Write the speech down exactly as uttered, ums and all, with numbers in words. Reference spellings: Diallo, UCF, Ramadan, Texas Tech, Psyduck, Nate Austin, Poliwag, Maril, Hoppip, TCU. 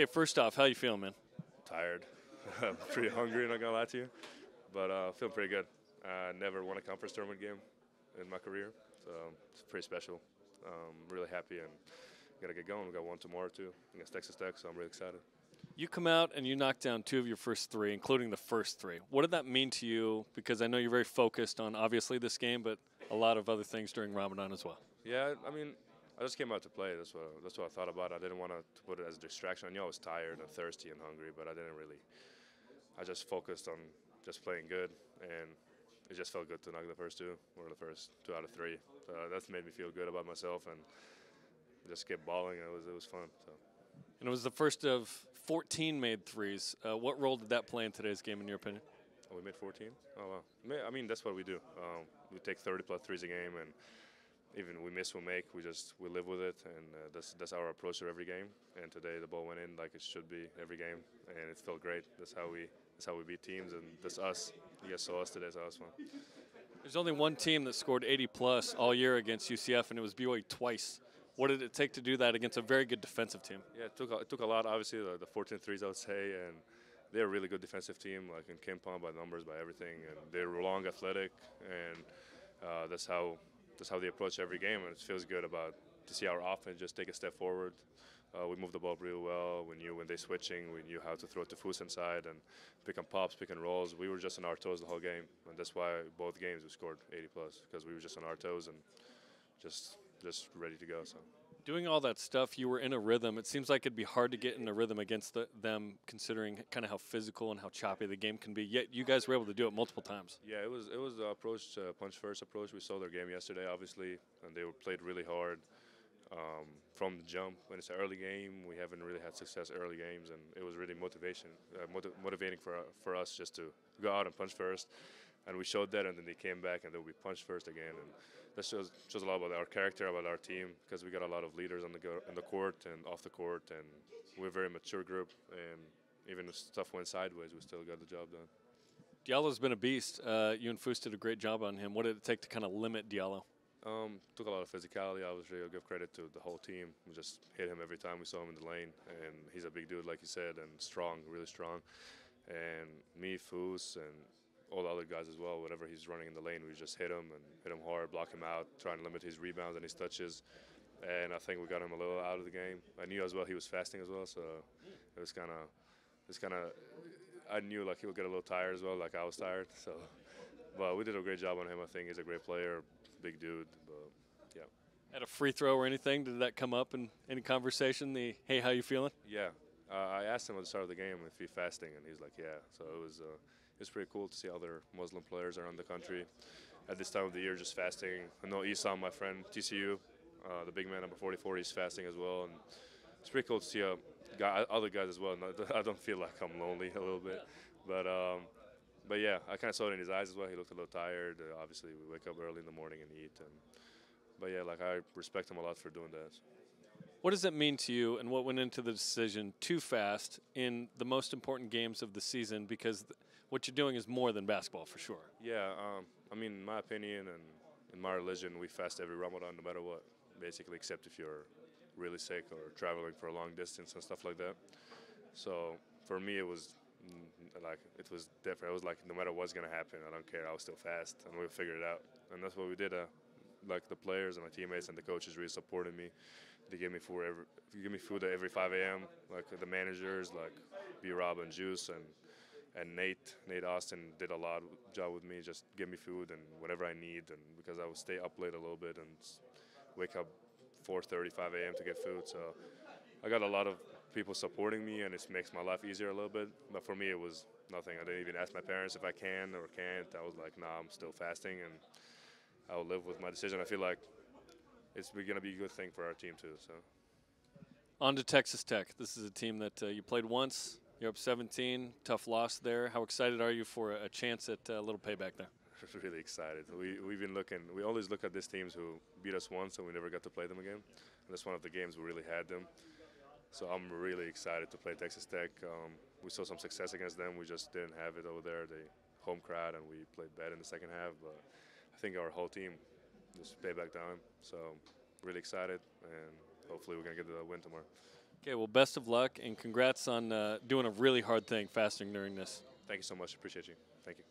Okay, first off, how you feeling, man? Tired. I'm pretty hungry, I'm not going to lie to you. But uh, feeling pretty good. I uh, never won a conference tournament game in my career, so it's pretty special. Um, really happy and got to get going. We got one tomorrow, too, against Texas Tech, so I'm really excited. You come out and you knock down two of your first three, including the first three. What did that mean to you? Because I know you're very focused on, obviously, this game, but a lot of other things during Ramadan as well. Yeah, I mean, I just came out to play. That's what, that's what I thought about. I didn't want to put it as a distraction. I knew I was tired and thirsty and hungry, but I didn't really. I just focused on just playing good, and it just felt good to knock the first two, or the first two out of three. So that's made me feel good about myself, and just kept balling, and it was, it was fun. So. And it was the first of fourteen made threes. Uh, what role did that play in today's game, in your opinion? Oh, we made fourteen? Oh, wow. I mean, that's what we do. Um, we take thirty-plus threes a game, and even we miss, we make. We just we live with it, and uh, that's, that's our approach to every game. And today the ball went in like it should be every game, and it felt great. That's how we, that's how we beat teams, and that's us. You guys saw us today, so that was fun. There's only one team that scored eighty-plus all year against U C F, and it was B Y U twice. What did it take to do that against a very good defensive team? Yeah, it took a, it took a lot, obviously, the, the fourteen threes, I would say, and they're a really good defensive team, like in Kempon, by numbers, by everything, and they're long, athletic, and uh, that's how that's how they approach every game, and it feels good about to see our offense just take a step forward. Uh, we moved the ball really well. We knew when they're switching, we knew how to throw it to Fus inside and pick and pops, pick and rolls. We were just on our toes the whole game, and that's why both games we scored eighty plus, because we were just on our toes and just. just ready to go. So doing all that stuff, you were in a rhythm. It seems like it'd be hard to get in a rhythm against the, them, considering kind of how physical and how choppy the game can be, yet you guys were able to do it multiple times. Yeah, it was it was the approach, uh, punch first approach. We saw their game yesterday, obviously, and they were played really hard um, from the jump. When it's an early game, we haven't really had success early games, and it was really motivation uh, motiv motivating for, uh, for us just to go out and punch first. And we showed that, and then they came back, and then we punched first again. And that shows, shows a lot about our character, about our team, because we got a lot of leaders on the go, on the court and off the court, and we're a very mature group. And even if stuff went sideways, we still got the job done. Diallo's been a beast. Uh, you and Fus did a great job on him. What did it take to kind of limit Diallo? Um, took a lot of physicality. Obviously, I'll give credit to the whole team. We just hit him every time we saw him in the lane, and he's a big dude, like you said, and strong, really strong. And me, Fus, and all the other guys as well, whenever he's running in the lane, we just hit him and hit him hard, block him out, try and limit his rebounds and his touches. And I think we got him a little out of the game. I knew as well he was fasting as well, so it was kind of, it's kind of, I knew like he would get a little tired as well, like I was tired. So, but we did a great job on him. I think he's a great player, big dude. But yeah. At a free throw or anything, did that come up in any conversation? The hey, how you feeling? Yeah, uh, I asked him at the start of the game if he's fasting, and he's like, yeah. So it was. Uh, It's pretty cool to see other Muslim players around the country at this time of the year just fasting. I know Isam, my friend, T C U, uh, the big man number forty-four, he's fasting as well. And it's pretty cool to see uh, guy, other guys as well. I don't feel like I'm lonely a little bit. But, um, but yeah, I kind of saw it in his eyes as well. He looked a little tired. Uh, obviously, we wake up early in the morning and eat. And, but yeah, like I respect him a lot for doing that. What does it mean to you, and what went into the decision to fast in the most important games of the season? Because th what you're doing is more than basketball, for sure. Yeah, um, I mean, in my opinion and in my religion, we fast every Ramadan no matter what, basically, except if you're really sick or traveling for a long distance and stuff like that. So for me, it was like it was different. It was like no matter what's going to happen, I don't care. I will still fast, and we'll figure it out. And that's what we did. Uh, like the players and my teammates and the coaches really supported me. They give me food every, give me food every five A M Like the managers, like B. Rob and Juice and and Nate, Nate Austin did a lot of job with me. Just give me food and whatever I need, and because I would stay up late a little bit and wake up four thirty, five A M to get food. So I got a lot of people supporting me, and it makes my life easier a little bit. But for me, it was nothing. I didn't even ask my parents if I can or can't. I was like, nah, I'm still fasting, and I will live with my decision. I feel like it's going to be a good thing for our team, too. So, on to Texas Tech. This is a team that uh, you played once. You're up seventeen. Tough loss there. How excited are you for a chance at a little payback there? Really excited. We, we've been looking. We always look at these teams who beat us once, and we never got to play them again. And that's one of the games we really had them. So I'm really excited to play Texas Tech. Um, we saw some success against them. We just didn't have it over there. The home crowd, and we played bad in the second half. But I think our whole team just pay back down. So really excited, and hopefully we're going to get the win tomorrow. Okay, well, best of luck, and congrats on uh, doing a really hard thing, fasting during this. Thank you so much. Appreciate you. Thank you.